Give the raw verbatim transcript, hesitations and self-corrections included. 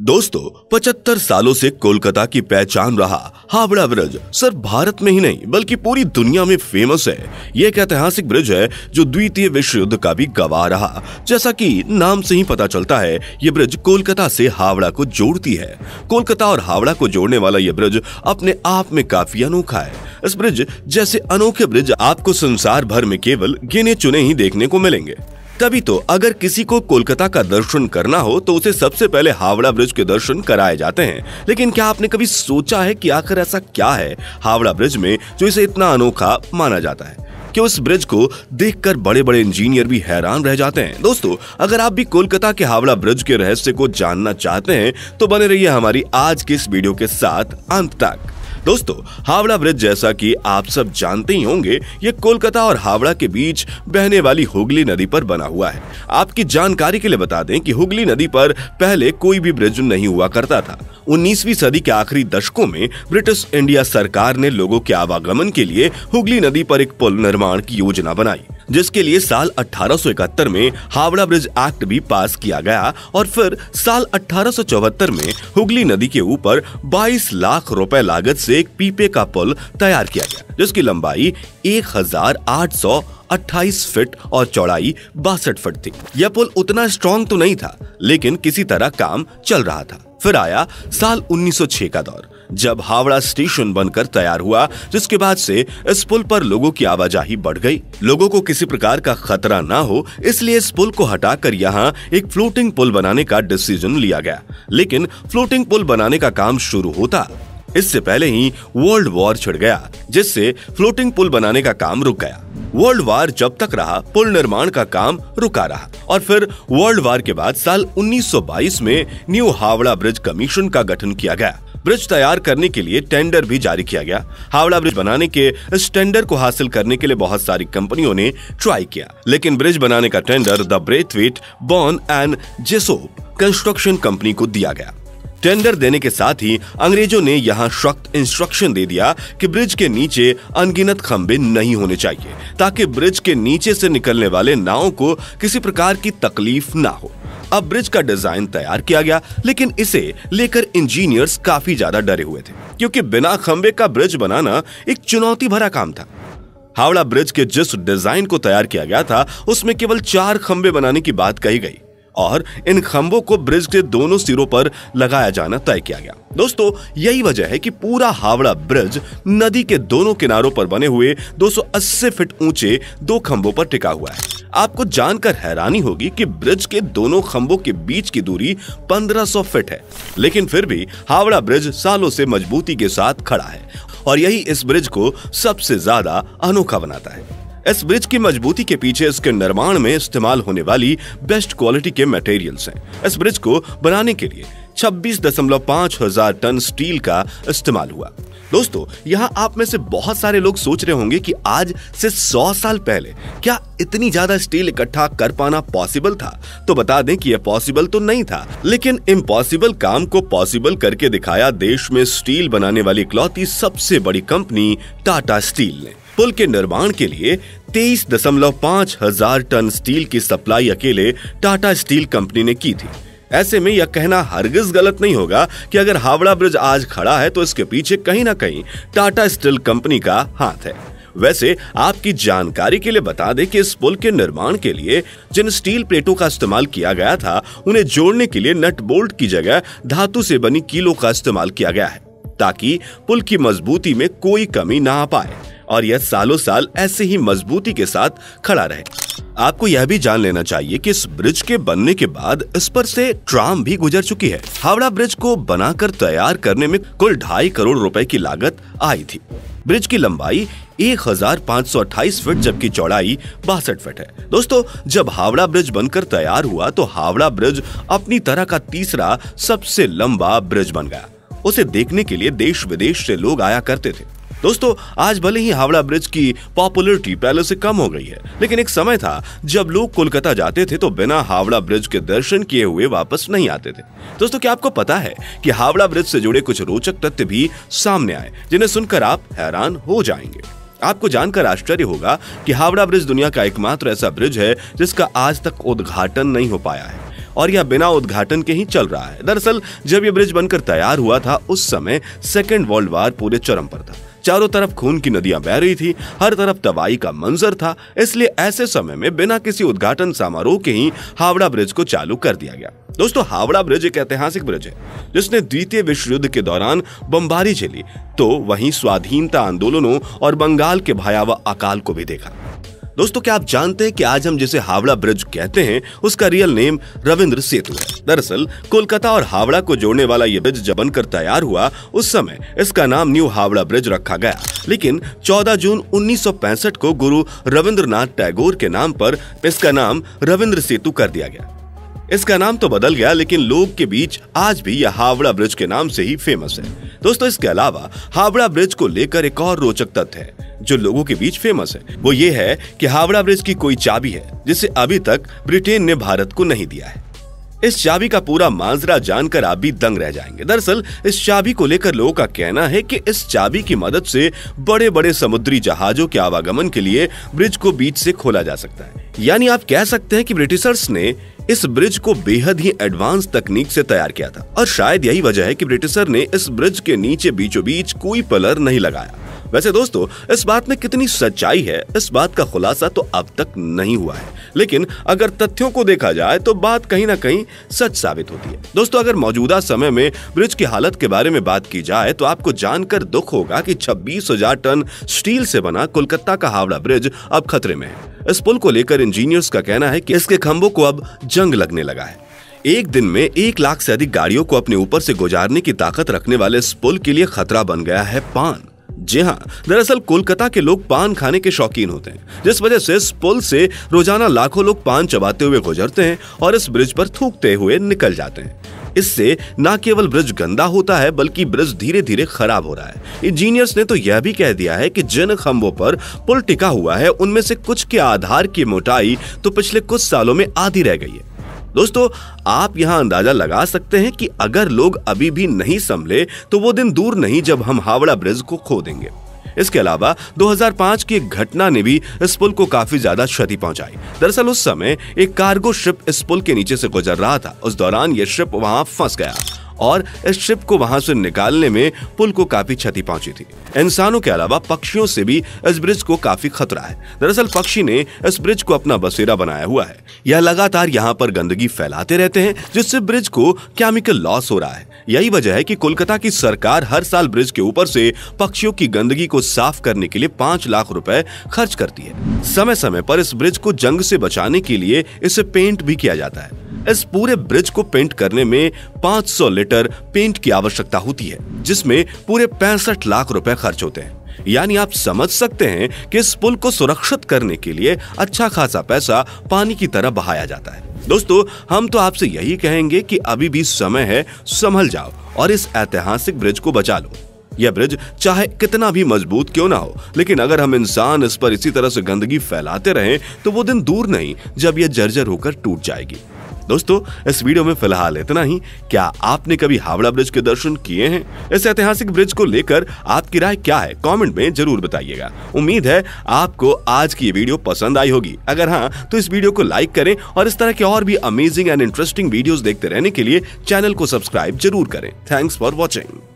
दोस्तों पचहत्तर सालों से कोलकाता की पहचान रहा हावड़ा ब्रिज सिर्फ भारत में ही नहीं बल्कि पूरी दुनिया में फेमस है। यह एक ऐतिहासिक ब्रिज है जो द्वितीय विश्व युद्ध का भी गवाह रहा। जैसा कि नाम से ही पता चलता है, यह ब्रिज कोलकाता से हावड़ा को जोड़ती है। कोलकाता और हावड़ा को जोड़ने वाला यह ब्रिज अपने आप में काफी अनोखा है। इस ब्रिज जैसे अनोखे ब्रिज आपको संसार भर में केवल गिने चुने ही देखने को मिलेंगे। तभी तो अगर किसी को कोलकाता का दर्शन करना हो तो उसे सबसे पहले हावड़ा ब्रिज के दर्शन कराए जाते हैं। लेकिन क्या आपने कभी सोचा है कि आखिर ऐसा क्या है हावड़ा ब्रिज में जो इसे इतना अनोखा माना जाता है कि उस ब्रिज को देखकर बड़े बड़े इंजीनियर भी हैरान रह जाते हैं। दोस्तों अगर आप भी कोलकाता के हावड़ा ब्रिज के रहस्य को जानना चाहते हैं तो बने रहिए हमारी आज की इस वीडियो के साथ अंत तक। दोस्तों हावड़ा ब्रिज, जैसा कि आप सब जानते ही होंगे, ये कोलकाता और हावड़ा के बीच बहने वाली हुगली नदी पर बना हुआ है। आपकी जानकारी के लिए बता दें कि हुगली नदी पर पहले कोई भी ब्रिज नहीं हुआ करता था। उन्नीसवीं सदी के आखिरी दशकों में ब्रिटिश इंडिया सरकार ने लोगों के आवागमन के लिए हुगली नदी पर एक पुल निर्माण की योजना बनाई, जिसके लिए साल अठारह सौ इकहत्तर में हावड़ा ब्रिज एक्ट भी पास किया गया और फिर साल अठारह सौ चौहत्तर में हुगली नदी के ऊपर बाईस लाख रुपए लागत से एक पीपे का पुल तैयार किया गया, जिसकी लंबाई एक हजार आठ सौ अट्ठाईस फीट और चौड़ाई बासठ फीट थी। यह पुल उतना स्ट्रॉन्ग तो नहीं था, लेकिन किसी तरह काम चल रहा था। फिर आया साल उन्नीस सौ छह का दौर, जब हावड़ा स्टेशन बनकर तैयार हुआ, जिसके बाद से इस पुल पर लोगों की आवाजाही बढ़ गई। लोगों को किसी प्रकार का खतरा ना हो, इसलिए इस पुल को हटाकर यहाँ एक फ्लोटिंग पुल बनाने का डिसीजन लिया गया। लेकिन फ्लोटिंग पुल बनाने का काम शुरू होता इससे पहले ही वर्ल्ड वॉर छिड़ गया, जिससे फ्लोटिंग पुल बनाने का काम रुक गया। वर्ल्ड वॉर जब तक रहा, पुल निर्माण का काम रुका रहा और फिर वर्ल्ड वॉर के बाद साल उन्नीस सौ बाईस में न्यू हावड़ा ब्रिज कमीशन का गठन किया गया। ब्रिज तैयार करने के लिए टेंडर भी जारी किया गया। हावड़ा ब्रिज बनाने के इस टेंडर को हासिल करने के लिए बहुत सारी कंपनियों ने ट्राई किया, लेकिन ब्रिज बनाने का tender the Braith Burn and Jessop construction company को दिया गया। टेंडर देने के साथ ही अंग्रेजों ने यहाँ सख्त इंस्ट्रक्शन दे दिया कि ब्रिज के नीचे अनगिनत खंबे नहीं होने चाहिए, ताकि ब्रिज के नीचे से निकलने वाले नावों को किसी प्रकार की तकलीफ ना हो। अब ब्रिज का डिजाइन तैयार किया गया, लेकिन इसे लेकर इंजीनियर्स काफी ज्यादा डरे हुए थे, क्योंकि बिना खंबे का ब्रिज बनाना एक चुनौती भरा काम था। हावड़ा ब्रिज के जिस डिजाइन को तैयार किया गया था, उसमें केवल चार खंबे बनाने की बात कही गई और इन खंभों को ब्रिज के दोनों सिरों पर लगाया जाना तय किया गया। दोस्तों यही वजह है कि पूरा हावड़ा ब्रिज नदी के दोनों किनारों पर बने हुए दो सौ अस्सी फीट ऊंचे दो खंभों पर टिका हुआ है। आपको जानकर हैरानी होगी कि ब्रिज के दोनों खंभों के बीच की दूरी पंद्रह सौ फीट है, लेकिन फिर भी हावड़ा ब्रिज सालों से मजबूती के साथ खड़ा है और यही इस ब्रिज को सबसे ज्यादा अनोखा बनाता है। इस ब्रिज की मजबूती के पीछे इसके निर्माण में इस्तेमाल होने वाली बेस्ट क्वालिटी के मटेरियल्स हैं। इस ब्रिज को बनाने के लिए छब्बीस दशमलव पाँच हजार टन स्टील का इस्तेमाल हुआ। दोस्तों यहाँ आप में से बहुत सारे लोग सोच रहे होंगे कि आज से सौ साल पहले क्या इतनी ज्यादा स्टील इकट्ठा कर पाना पॉसिबल था? तो बता दें कि यह पॉसिबल तो नहीं था, लेकिन इम्पॉसिबल काम को पॉसिबल करके दिखाया देश में स्टील बनाने वाली इकलौती सबसे बड़ी कंपनी टाटा स्टील ने। पुल के निर्माण के लिए तेईस दशमलव पाँच हजार टन स्टील की सप्लाई अकेले टाटा स्टील कंपनी ने की थी। ऐसे में यह कहना हरगिज गलत नहीं होगा कि अगर हावड़ा ब्रिज आज खड़ा है तो इसके पीछे कहीं ना कहीं टाटा स्टील कंपनी का हाथ है। वैसे आपकी जानकारी के लिए बता दें कि इस पुल के निर्माण के लिए जिन स्टील प्लेटों का इस्तेमाल किया गया था, उन्हें जोड़ने के लिए नट बोल्ट की जगह धातु से बनी कीलों का इस्तेमाल किया गया है, ताकि पुल की मजबूती में कोई कमी ना आ पाए और यह सालों साल ऐसे ही मजबूती के साथ खड़ा रहे। आपको यह भी जान लेना चाहिए कि इस ब्रिज के बनने के बाद इस पर से ट्राम भी गुजर चुकी है। हावड़ा ब्रिज को बनाकर तैयार करने में कुल ढाई करोड़ रुपए की लागत आई थी। ब्रिज की लंबाई एक हजार पाँच सौ अट्ठाईस फीट जबकि चौड़ाई बासठ फीट है। दोस्तों जब हावड़ा ब्रिज बनकर तैयार हुआ तो हावड़ा ब्रिज अपनी तरह का तीसरा सबसे लंबा ब्रिज बन गया। उसे देखने के लिए देश विदेश से लोग आया करते थे। दोस्तों आज भले ही हावड़ा ब्रिज की पॉपुलैरिटी पहले से कम हो गई है, लेकिन एक समय था जब लोग कोलकाता जाते थे तो बिना हावड़ा ब्रिज के दर्शन किए हुए वापस नहीं आते थे। दोस्तों क्या आपको पता है कि हावड़ा ब्रिज से जुड़े कुछ रोचक तथ्य भी सामने आए, जिन्हें सुनकर आप हैरान हो जाएंगे। आपको जानकर आश्चर्य होगा कि हावड़ा ब्रिज दुनिया का एकमात्र ऐसा ब्रिज है जिसका आज तक उद्घाटन नहीं हो पाया है और यह बिना उद्घाटन के ही चल रहा है। दरअसल जब यह ब्रिज बनकर तैयार हुआ था उस समय सेकेंड वर्ल्ड वार पूरे चरम पर था, चारों तरफ खून की नदियां बह रही थी, हर तरफ तबाही का मंजर था। इसलिए ऐसे समय में बिना किसी उद्घाटन समारोह के ही हावड़ा ब्रिज को चालू कर दिया गया। दोस्तों हावड़ा ब्रिज एक ऐतिहासिक ब्रिज है जिसने द्वितीय विश्व युद्ध के दौरान बमबारी झेली, तो वहीं स्वाधीनता आंदोलनों और बंगाल के भयावह अकाल को भी देखा। दोस्तों क्या आप जानते हैं कि आज हम जिसे हावड़ा ब्रिज कहते हैं उसका रियल नेम रविंद्र सेतु है। दरअसल कोलकाता और हावड़ा को जोड़ने वाला ये ब्रिज जब बनकर तैयार हुआ उस समय इसका नाम न्यू हावड़ा ब्रिज रखा गया, लेकिन चौदह जून उन्नीस सौ पैंसठ को गुरु रविंद्रनाथ टैगोर के नाम पर इसका नाम रविंद्र सेतु कर दिया गया। इसका नाम तो बदल गया लेकिन लोग के बीच आज भी यह हावड़ा ब्रिज के नाम से ही फेमस है। दोस्तों इसके अलावा हावड़ा ब्रिज को लेकर एक और रोचक तथ्य है जो लोगों के बीच फेमस है, वो ये है कि हावड़ा ब्रिज की कोई चाबी है जिसे अभी तक ब्रिटेन ने भारत को नहीं दिया है। इस चाबी का पूरा माजरा जानकर आप भी दंग रह जाएंगे। दरअसल इस चाबी को लेकर लोगों का कहना है कि इस चाबी की मदद से बड़े बड़े समुद्री जहाजों के आवागमन के लिए ब्रिज को बीच से खोला जा सकता है। यानी आप कह सकते हैं कि ब्रिटिशर्स ने इस ब्रिज को बेहद ही एडवांस तकनीक से तैयार किया था और शायद यही वजह है कि ब्रिटिशर ने इस ब्रिज के नीचे बीचों बीच कोई पिलर नहीं लगाया। वैसे दोस्तों इस बात में कितनी सच्चाई है इस बात का खुलासा तो अब तक नहीं हुआ है, लेकिन अगर तथ्यों को देखा जाए तो बात कहीं ना कहीं सच साबित होती है। दोस्तों अगर मौजूदा समय में ब्रिज की हालत के बारे में बात की जाए तो आपको जानकर दुख होगा कि छब्बीस हज़ार टन स्टील से बना कोलकाता का हावड़ा ब्रिज अब खतरे में है। इस पुल को लेकर इंजीनियर्स का कहना है कि इसके खंभों को अब जंग लगने लगा है। एक दिन में एक लाख से अधिक गाड़ियों को अपने ऊपर से गुजारने की ताकत रखने वाले इस पुल के लिए खतरा बन गया है पान। जी हाँ, दरअसल कोलकाता के लोग पान खाने के शौकीन होते हैं, जिस वजह से इस पुल से रोजाना लाखों लोग पान चबाते हुए गुजरते हैं और इस ब्रिज पर थूकते हुए निकल जाते हैं। इससे न केवल ब्रिज गंदा होता है बल्कि ब्रिज धीरे धीरे खराब हो रहा है। इंजीनियर्स ने तो यह भी कह दिया है कि जिन खंभों पर पुल टिका हुआ है उनमें से कुछ के आधार की मोटाई तो पिछले कुछ सालों में आधी रह गई है। दोस्तों आप यहां अंदाजा लगा सकते हैं कि अगर लोग अभी भी नहीं संभले तो वो दिन दूर नहीं जब हम हावड़ा ब्रिज को खो देंगे। इसके अलावा दो हज़ार पाँच की एक घटना ने भी इस पुल को काफी ज्यादा क्षति पहुंचाई। दरअसल उस समय एक कार्गो शिप इस पुल के नीचे से गुजर रहा था। उस दौरान यह शिप वहां फंस गया और इस शिप को वहां से निकालने में पुल को काफी क्षति पहुंची थी। इंसानों के अलावा पक्षियों से भी इस ब्रिज को काफी खतरा है। दरअसल पक्षी ने इस ब्रिज को अपना बसेरा बनाया हुआ है। यह लगातार यहां पर गंदगी फैलाते रहते हैं जिससे ब्रिज को केमिकल लॉस हो रहा है। यही वजह है कि कोलकाता की सरकार हर साल ब्रिज के ऊपर से पक्षियों की गंदगी को साफ करने के लिए पाँच लाख रुपए खर्च करती है। समय समय पर इस ब्रिज को जंग से बचाने के लिए इसे पेंट भी किया जाता है। इस पूरे ब्रिज को पेंट करने में पाँच सौ लीटर पेंट की आवश्यकता होती है जिसमें पूरे पैंसठ लाख रुपए खर्च होते हैं। यानी आप समझ सकते हैं कि इस पुल को सुरक्षित करने के लिए अच्छा खासा पैसा पानी की तरह बहाया जाता है। दोस्तों हम तो आपसे यही कहेंगे कि अभी भी समय है, संभल जाओ और इस ऐतिहासिक ब्रिज को बचा लो। यह ब्रिज चाहे कितना भी मजबूत क्यों ना हो, लेकिन अगर हम इंसान इस पर इसी तरह से गंदगी फैलाते रहें तो वो दिन दूर नहीं जब यह जर्जर होकर टूट जाएगी। दोस्तों इस वीडियो में फिलहाल इतना ही। क्या आपने कभी हावड़ा ब्रिज के दर्शन किए हैं? इस ऐतिहासिक ब्रिज को लेकर आपकी राय क्या है कमेंट में जरूर बताइएगा। उम्मीद है आपको आज की ये वीडियो पसंद आई होगी। अगर हाँ तो इस वीडियो को लाइक करें और इस तरह के और भी अमेजिंग एंड इंटरेस्टिंग वीडियोस देखते रहने के लिए चैनल को सब्सक्राइब जरूर करें। Thanks for watching.